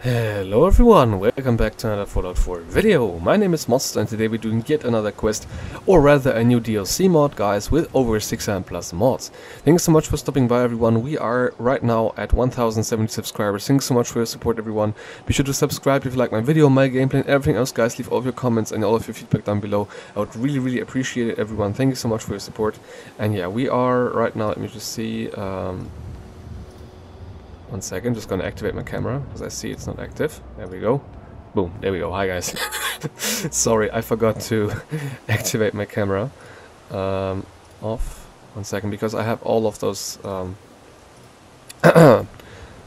Hello everyone, welcome back to another Fallout 4 video. My name is Moddster and today we're doing yet another quest, or rather a new DLC mod, guys, with over 600 plus mods. Thanks so much for stopping by everyone. We are right now at 1070 subscribers. Thanks so much for your support everyone. Be sure to subscribe if you like my video, my gameplay and everything else, guys. Leave all of your comments and all of your feedback down below. I would really appreciate it everyone. Thank you so much for your support. And yeah, we are right now, let me just see, one second, just gonna activate my camera, because I see it's not active. There we go. Boom, there we go. Hi guys. Sorry, I forgot to activate my camera. Off. One second, because I have all of those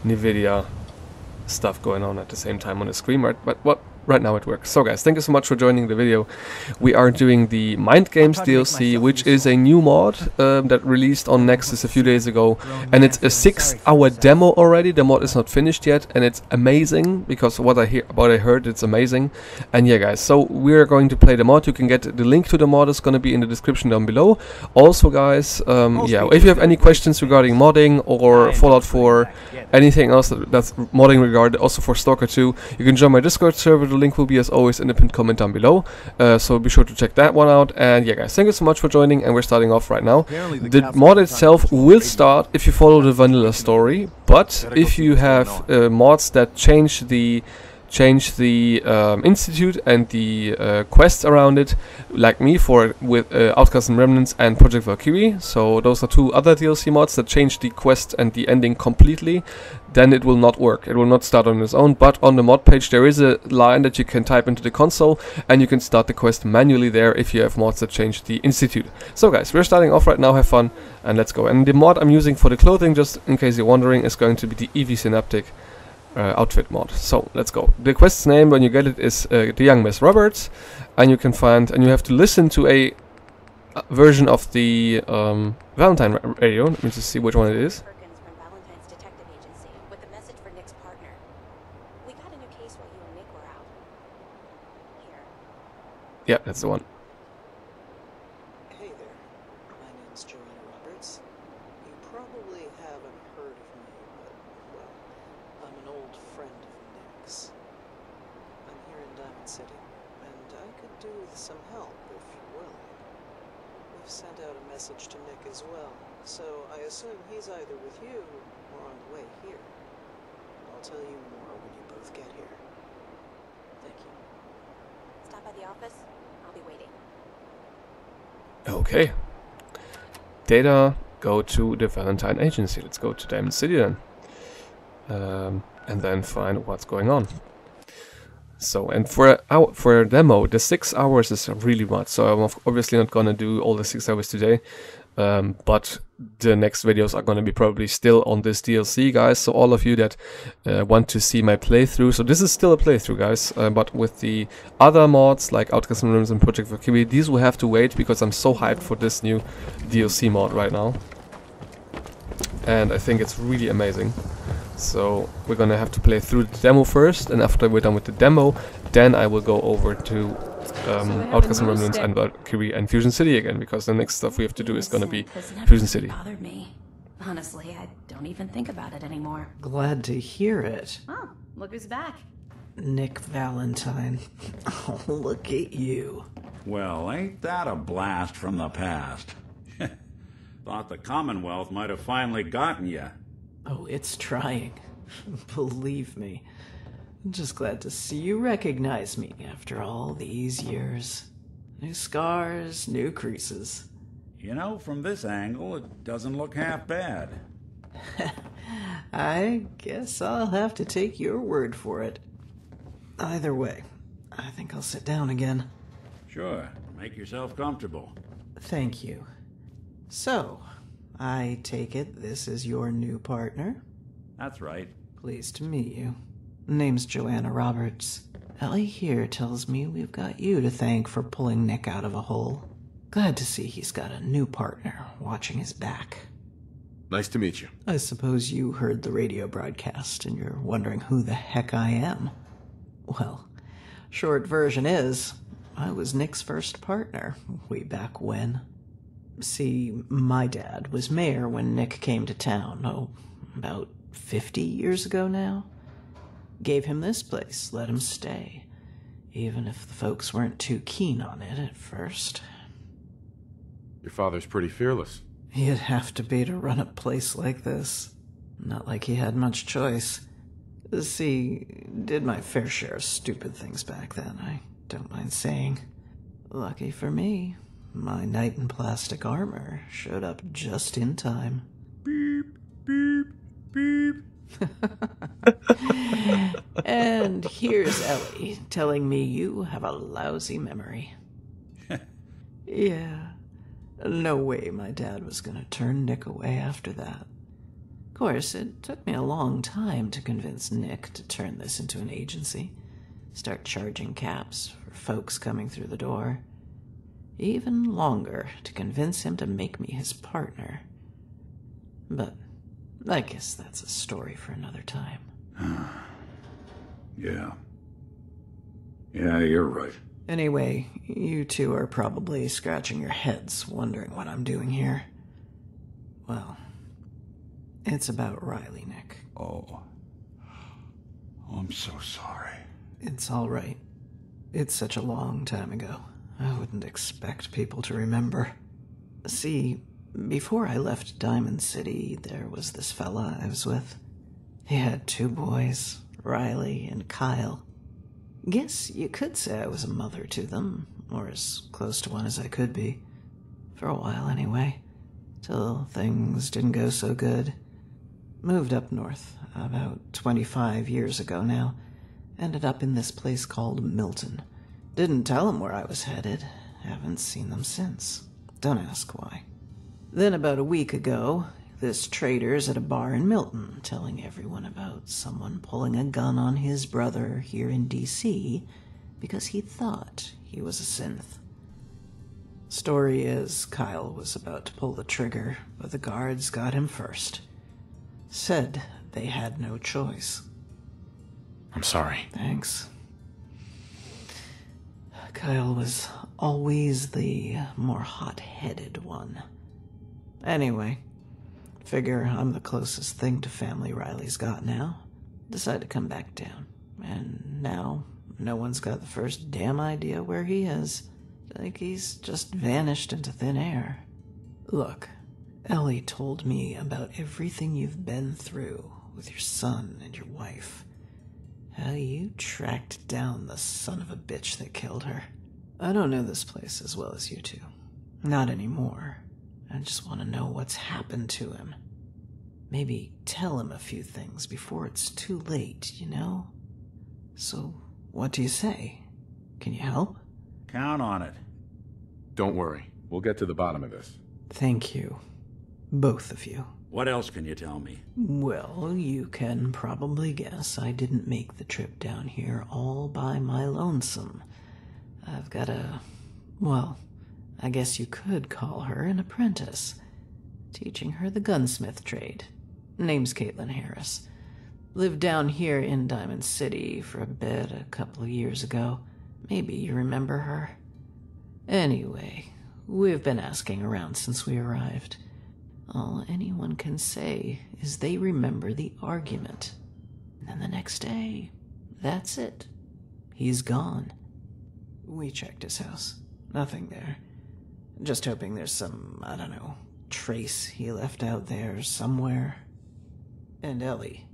NVIDIA stuff going on at the same time on the screen, right? But what? Right now it works. So guys, thank you so much for joining the video. We are doing the Mind Games DLC, which is a new mod that released on Nexus a few days ago. And it's a 6-hour demo already. The mod is not finished yet and it's amazing, because what I heard, it's amazing. And yeah guys, so we're going to play the mod. You can get the link to the mod, is going to be in the description down below. Also guys, yeah, if you have any questions regarding modding or Fallout 4, anything else that's modding regarded, also for Stalker 2, you can join my Discord server. The link will be as always in the pinned comment down below, so be sure to check that one out. And yeah guys, thank you so much for joining, and we're starting off right now. The mod itself will start if you follow the vanilla story, but if you have mods that change the institute and the quests around it, like me with Outcasts and Remnants and Project Valkyrie, so those are two other DLC mods that change the quest and the ending completely, then it will not work. It will not start on its own, but on the mod page there is a line that you can type into the console and you can start the quest manually there if you have mods that change the institute. So guys, we're starting off right now, have fun and let's go. And the mod I'm using for the clothing, just in case you're wondering, is going to be the EV Synaptic outfit mod. So let's go. The quest's name when you get it is the young Miss Roberts, and you can find, and you have to listen to a version of the Valentine radio. Let me just see which one it is. Perkins from Valentine's detective agency with a message for Nick's partner. We got a new case while you and Nick were out. Here. Yeah, that's the one. Hey there. My name's Joanna Roberts. You probably haven't heard of me, but well, I'm an old friend of Nick's. I'm here in Diamond City, and I could do with some help, if you're willing. We've sent out a message to Nick as well, so I assume he's either with you or on the way here. I'll tell you more when you both get here. Thank you. Stop by the office. I'll be waiting. Okay. Data, go to the Valentine Agency. Let's go to Diamond City then. And then find what's going on. So, and for a demo, the 6 hours is really much, so I'm obviously not gonna do all the 6 hours today, but the next videos are gonna be probably still on this DLC, guys, so all of you that want to see my playthrough, so this is still a playthrough, guys, but with the other mods, like Outcasts and Remnants and Project Valkyrie, these will have to wait, because I'm so hyped for this new DLC mod right now. And I think it's really amazing. So we're gonna have to play through the demo first, and after we're done with the demo, then I will go over to Outcasts and Remnants and Valkyrie and Fusion City again, because the next stuff we have to do is gonna be Fusion City. Bothered me. Honestly, I don't even think about it anymore. Glad to hear it. Oh, look who's back. Nick Valentine. Oh, look at you. Well, ain't that a blast from the past? Thought the Commonwealth might have finally gotten you. Oh, it's trying. Believe me. I'm just glad to see you recognize me after all these years. New scars, new creases. You know, from this angle, it doesn't look half bad. I guess I'll have to take your word for it. Either way, I think I'll sit down again. Sure. Make yourself comfortable. Thank you. So, I take it this is your new partner? That's right. Pleased to meet you. Name's Joanna Roberts. Ellie here tells me we've got you to thank for pulling Nick out of a hole. Glad to see he's got a new partner watching his back. Nice to meet you. I suppose you heard the radio broadcast and you're wondering who the heck I am. Well, short version is, I was Nick's first partner way back when. See, my dad was mayor when Nick came to town, oh, about 50 years ago now. Gave him this place, let him stay. Even if the folks weren't too keen on it at first. Your father's pretty fearless. He'd have to be to run a place like this. Not like he had much choice. See, did my fair share of stupid things back then, I don't mind saying. Lucky for me, my knight in plastic armor showed up just in time. Beep, beep, beep. And here's Ellie telling me you have a lousy memory. Yeah, no way my dad was gonna turn Nick away after that. Of course, it took me a long time to convince Nick to turn this into an agency, start charging caps for folks coming through the door. Even longer to convince him to make me his partner. But I guess that's a story for another time. Yeah, you're right. Anyway, you two are probably scratching your heads, wondering what I'm doing here. Well, it's about Riley, Nick. Oh, I'm so sorry. It's all right. It's such a long time ago. I wouldn't expect people to remember. See, before I left Diamond City, there was this fella I was with. He had two boys, Riley and Kyle. Guess you could say I was a mother to them, or as close to one as I could be. For a while anyway, till things didn't go so good. Moved up north about 25 years ago now. Ended up in this place called Milton. Didn't tell them where I was headed. Haven't seen them since. Don't ask why. Then about a week ago, this trader's at a bar in Milton telling everyone about someone pulling a gun on his brother here in D.C. because he thought he was a synth. Story is, Kyle was about to pull the trigger, but the guards got him first. Said they had no choice. I'm sorry. Thanks. Kyle was always the more hot-headed one. Anyway, figure I'm the closest thing to family Riley's got now. Decide to come back down. And now, no one's got the first damn idea where he is. Like he's just vanished into thin air. Look, Ellie told me about everything you've been through with your son and your wife. How you tracked down the son of a bitch that killed her. I don't know this place as well as you two. Not anymore. I just want to know what's happened to him. Maybe tell him a few things before it's too late, you know? So, what do you say? Can you help? Count on it. Don't worry. We'll get to the bottom of this. Thank you. Both of you. What else can you tell me? Well, you can probably guess I didn't make the trip down here all by my lonesome. I've got a... well... I guess you could call her an apprentice, teaching her the gunsmith trade. Name's Caitlin Harris. Lived down here in Diamond City for a bit a couple of years ago. Maybe you remember her. Anyway, we've been asking around since we arrived. All anyone can say is they remember the argument. And then the next day, that's it. He's gone. We checked his house. Nothing there. Just hoping there's some, I don't know, trace he left out there somewhere. And Ellie,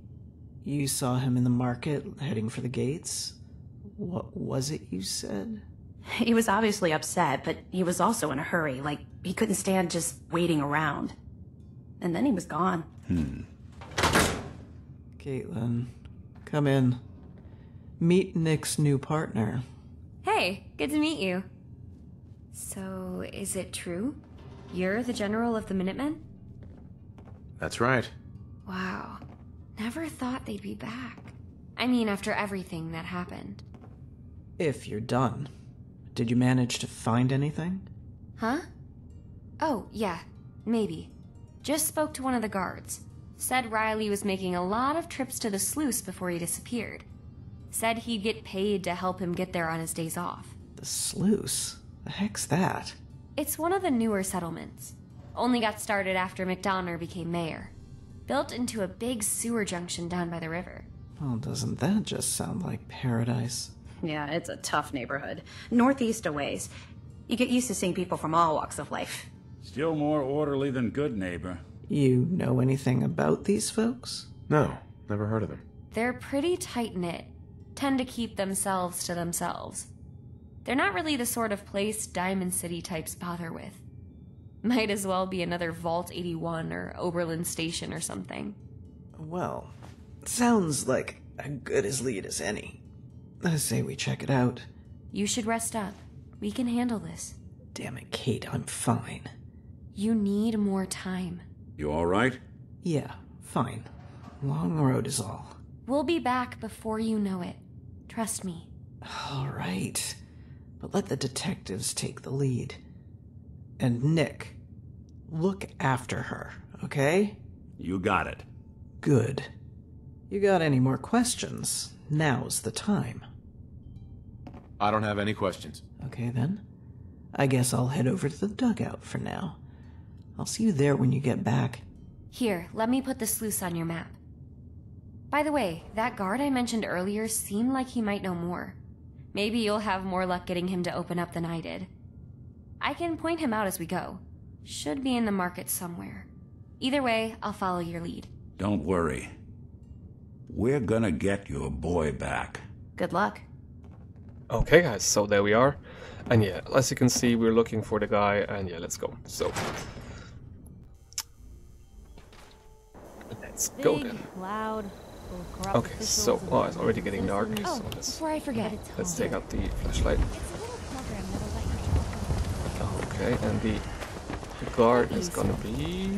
you saw him in the market heading for the gates? What was it you said? He was obviously upset, but he was also in a hurry. Like, he couldn't stand just waiting around. And then he was gone. Caitlin, come in. Meet Nick's new partner. Hey, good to meet you. So, is it true? You're the general of the Minutemen? That's right. Wow. Never thought they'd be back. I mean, after everything that happened. If you're done, did you manage to find anything? Huh? Oh, yeah. Maybe. Just spoke to one of the guards. Said Riley was making a lot of trips to the sluice before he disappeared. Said he'd get paid to help him get there on his days off. The sluice? The heck's that? It's one of the newer settlements. Only got started after McDonough became mayor. Built into a big sewer junction down by the river. Well, doesn't that just sound like paradise? Yeah, it's a tough neighborhood. Northeast a ways. You get used to seeing people from all walks of life. Still more orderly than good neighbor. You know anything about these folks? No, never heard of them. They're pretty tight-knit, tend to keep themselves to themselves. They're not really the sort of place Diamond City types bother with. Might as well be another Vault 81 or Oberlin Station or something. Well, sounds like as good a lead as any. I say we check it out. You should rest up. We can handle this. Damn it, Kate, I'm fine. You need more time. You all right? Yeah, fine. Long road is all. We'll be back before you know it. Trust me. All right. But let the detectives take the lead. And Nick, look after her, okay? You got it. Good. You got any more questions? Now's the time. I don't have any questions. Okay then. I guess I'll head over to the dugout for now. I'll see you there when you get back. Here, let me put the sluice on your map. By the way, that guard I mentioned earlier seemed like he might know more. Maybe you'll have more luck getting him to open up than I did. I can point him out as we go. Should be in the market somewhere. Either way, I'll follow your lead. Don't worry. We're gonna get your boy back. Good luck. Okay guys, so there we are. And yeah, as you can see, we're looking for the guy, and yeah, let's go. So let's go then. Okay, so oh, it's already getting dark. So let's take out the flashlight. Okay, and the guard is gonna be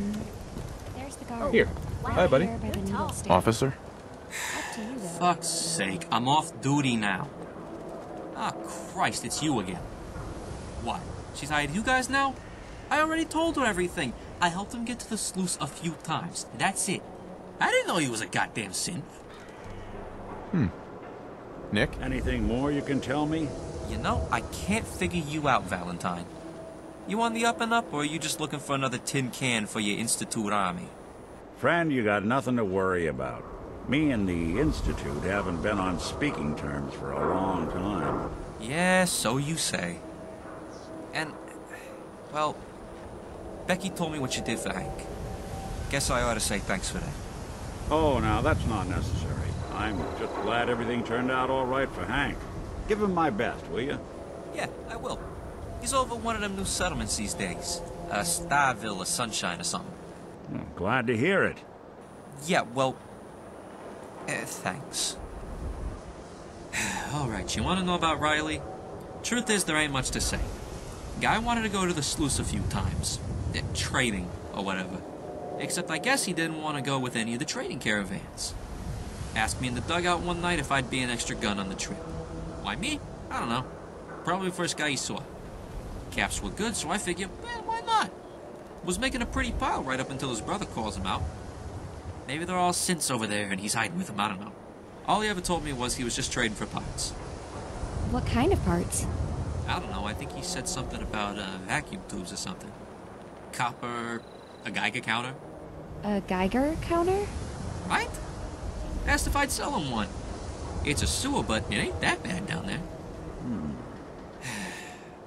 here. Hi, buddy. Officer. Fuck's sake, I'm off duty now. Ah, Christ, it's you again. What? She's hired you guys now? I already told her everything. I helped him get to the sluice a few times. That's it. I didn't know he was a goddamn synth. Hmm. Nick? Anything more you can tell me? You know, I can't figure you out, Valentine. You on the up and up, or are you just looking for another tin can for your Institute army? Friend, you got nothing to worry about. Me and the Institute haven't been on speaking terms for a long time. Yeah, so you say. And, well, Becky told me what you did for Hank. Guess I ought to say thanks for that. Oh, now that's not necessary. I'm just glad everything turned out all right for Hank. Give him my best, will you? Yeah, I will. He's over one of them new settlements these days. Starville or Sunshine or something. I'm glad to hear it. Yeah, well, thanks. Alright, you want to know about Riley? Truth is, there ain't much to say. Guy wanted to go to the sluice a few times. Trading, or whatever. Except I guess he didn't want to go with any of the trading caravans. Asked me in the dugout one night if I'd be an extra gun on the trip. Why me? I don't know. Probably the first guy he saw. Caps were good, so I figured, well, why not? Was making a pretty pile right up until his brother calls him out. Maybe they're all synths over there and he's hiding with them, I don't know. All he ever told me was he was just trading for parts. What kind of parts? I don't know, I think he said something about vacuum tubes or something. Copper, a Geiger counter. A Geiger counter? Right? Asked if I'd sell him one. It's a sewer, but it ain't that bad down there. Hmm.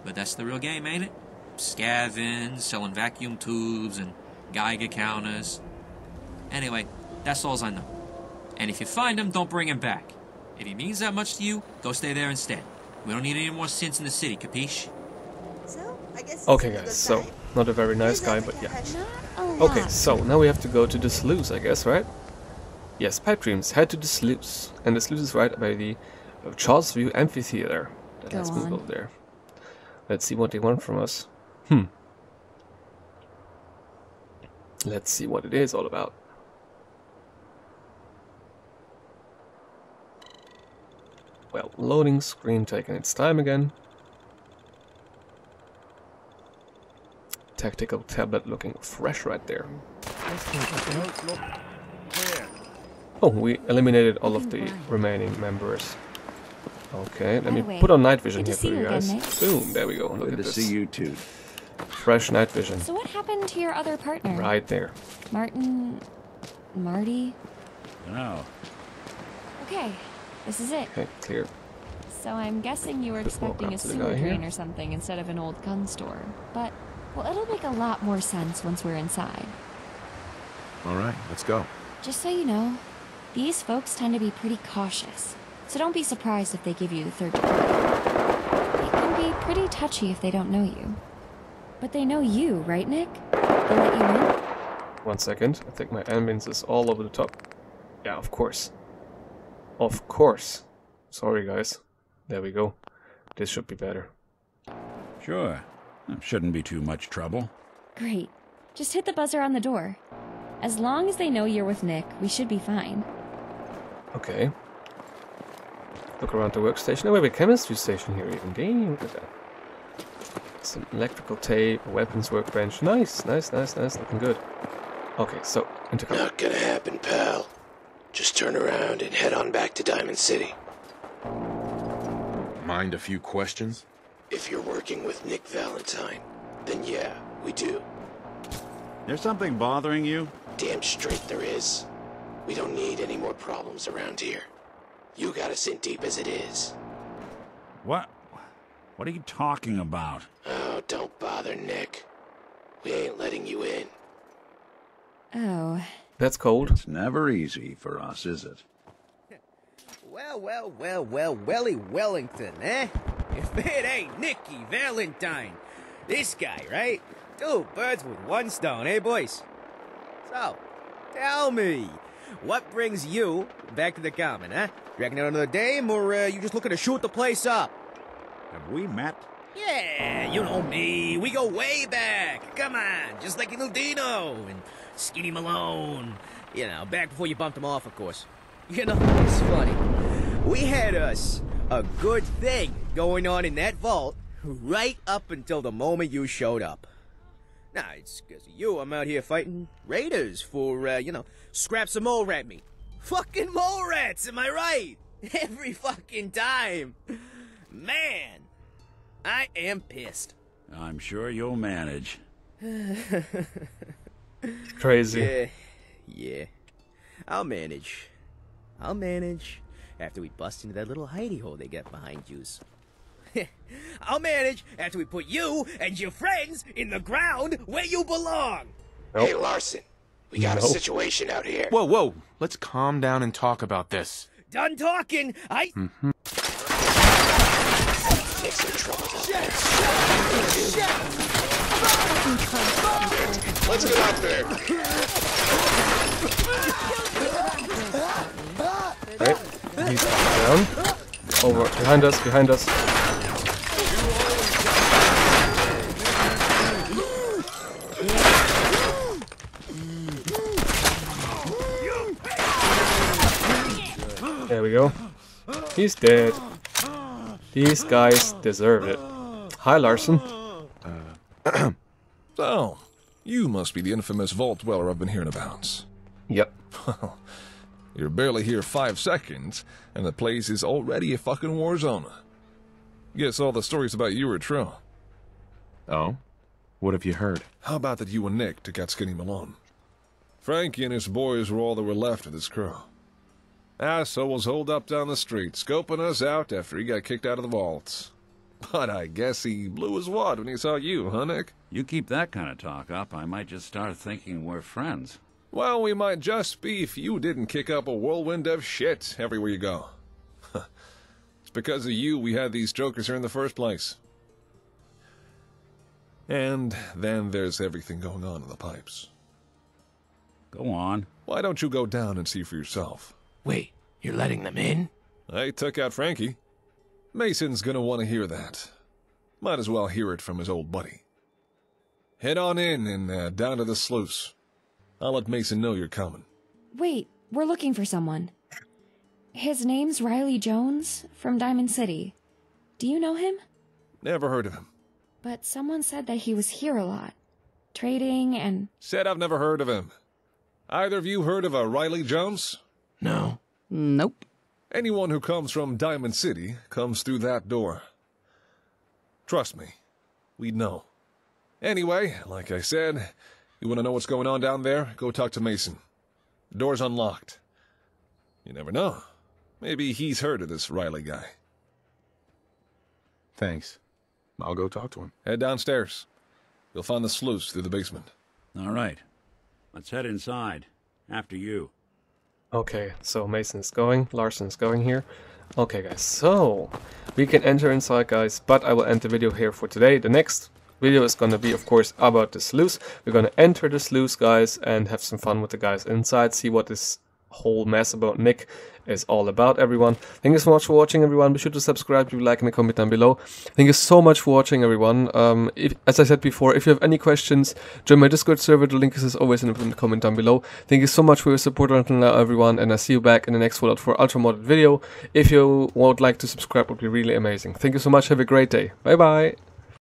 But that's the real game, ain't it? Scavenging, selling vacuum tubes and Geiger counters. Anyway, that's all I know. And if you find him, don't bring him back. If he means that much to you, go stay there instead. We don't need any more synths in the city, capiche? So, I guess okay guys, so not a very nice guy, but yeah. Okay, so now we have to go to the sluice, I guess, right? Yes, Pipe Dreams, head to the sluice. And the sluice is right by the Charles View Amphitheater. Let's move over there. Let's see what they want from us. Hmm. Let's see what it is all about. Well, loading screen taking its time again. Tactical tablet looking fresh right there. Oh, we eliminated all of the remaining members. Okay, let me put on night vision here for you guys. Boom, there we go. Look at this. Good to see you too. Fresh night vision. So what happened to your other partner? Right there. Martin... Marty? No. Okay, this is it. Okay, clear. So I'm guessing you were expecting a sewer drain or something instead of an old gun store. But, well, it'll make a lot more sense once we're inside. All right, let's go. Just so you know, these folks tend to be pretty cautious. So don't be surprised if they give you the third degree. It can be pretty touchy if they don't know you. But they know you, right, Nick? They let you in? One second. I think my ambience is all over the top. Yeah, of course. Of course. Sorry, guys. There we go. This should be better. Sure. That shouldn't be too much trouble. Great. Just hit the buzzer on the door. As long as they know you're with Nick, we should be fine. Okay. Look around the workstation. Oh, we have a chemistry station here even. Damn, look at that. Some electrical tape, a weapons workbench. Nice, nice, nice, nice. Looking good. Okay, so intercom. Not gonna happen, pal. Just turn around and head on back to Diamond City. Mind a few questions? If you're working with Nick Valentine, then yeah, we do. There's something bothering you? Damn straight there is. We don't need any more problems around here. You got us in deep as it is. What? What are you talking about? Oh, don't bother, Nick. We ain't letting you in. Oh. That's cold. It's never easy for us, is it? Well, well, well, well, Welly Wellington, eh? If it ain't Nicky Valentine. This guy, right? Two birds with one stone, eh, boys? So, tell me, what brings you back to the common, huh? Dragging out another dame, or you just looking to shoot the place up? Have we met? Yeah, you know me. We go way back. Come on, just like little Dino and Skinny Malone. You know, back before you bumped them off, of course. You know, it's funny. We had us a good thing going on in that vault right up until the moment you showed up. Nah, it's because of you I'm out here fighting raiders for, you know, scraps of mole rat meat. Fucking mole rats, am I right? Every fucking time. Man, I am pissed. I'm sure you'll manage. Crazy. Yeah. I'll manage. After we bust into that little hidey hole they got behind yous. I'll manage after we put you and your friends in the ground where you belong. Nope. Hey, Larson, we got a situation out here. Whoa, whoa. Let's calm down and talk about this. Done talking. Take some trouble. Shit. Let's get out there. Right. He's down. Over. Behind us. Behind us. There we go. He's dead. These guys deserve it. Hi, Larson. So, you must be the infamous vault dweller I've been hearing about. Yep. You're barely here 5 seconds, and the place is already a fucking war zone. Guess all the stories about you are true. Oh? What have you heard? How about that you and Nick took out Skinny Malone? Frankie and his boys were all that were left of this crew. Asshole was holed up down the street, scoping us out after he got kicked out of the vaults. But I guess he blew his wad when he saw you, huh, Nick? You keep that kind of talk up, I might just start thinking we're friends. Well, we might just be if you didn't kick up a whirlwind of shit everywhere you go. It's because of you we had these jokers here in the first place. And then there's everything going on in the pipes. Go on. Why don't you go down and see for yourself? Wait, you're letting them in? I took out Frankie. Mason's gonna want to hear that. Might as well hear it from his old buddy. Head on in and down to the sluice. I'll let Mason know you're coming. Wait, we're looking for someone. His name's Riley Jones from Diamond City. Do you know him? Never heard of him. But someone said that he was here a lot. Trading and... Said I've never heard of him. Either of you heard of a Riley Jones? No. Nope. Anyone who comes from Diamond City comes through that door. Trust me, we know. Anyway, like I said, you want to know what's going on down there? Go talk to Mason. The door's unlocked. You never know. Maybe he's heard of this Riley guy. Thanks. I'll go talk to him. Head downstairs. You'll find the sluice through the basement. All right. Let's head inside. After you. Okay, so Mason's going. Larson's going here. Okay, guys, so we can enter inside, guys, but I will end the video here for today. The next video is going to be, of course, about the sluice. We're going to enter the sluice, guys, and have some fun with the guys inside, see what this whole mess about Nick is all about, everyone. Thank you so much for watching, everyone. Be sure to subscribe, leave a like, and a comment down below. Thank you so much for watching, everyone. As I said before, if you have any questions, join my Discord server. The link is as always in the comment down below. Thank you so much for your support until now, everyone, and I'll see you back in the next Fallout 4 Ultra Modded video. If you would like to subscribe, it would be really amazing. Thank you so much. Have a great day. Bye bye.